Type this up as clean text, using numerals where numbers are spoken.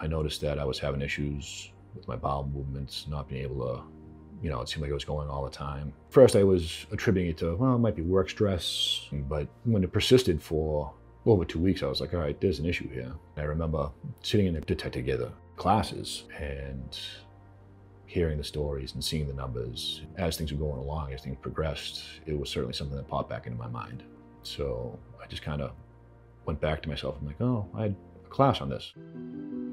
I noticed that I was having issues with my bowel movements, not being able to, you know, it seemed like it was going all the time. First, I was attributing it to, well, it might be work stress, but when it persisted for over 2 weeks, I was like, all right, there's an issue here. I remember sitting in the Detect Together classes and hearing the stories and seeing the numbers. As things were going along, as things progressed, it was certainly something that popped back into my mind. So I just kind of went back to myself. I'm like, oh, I had a class on this.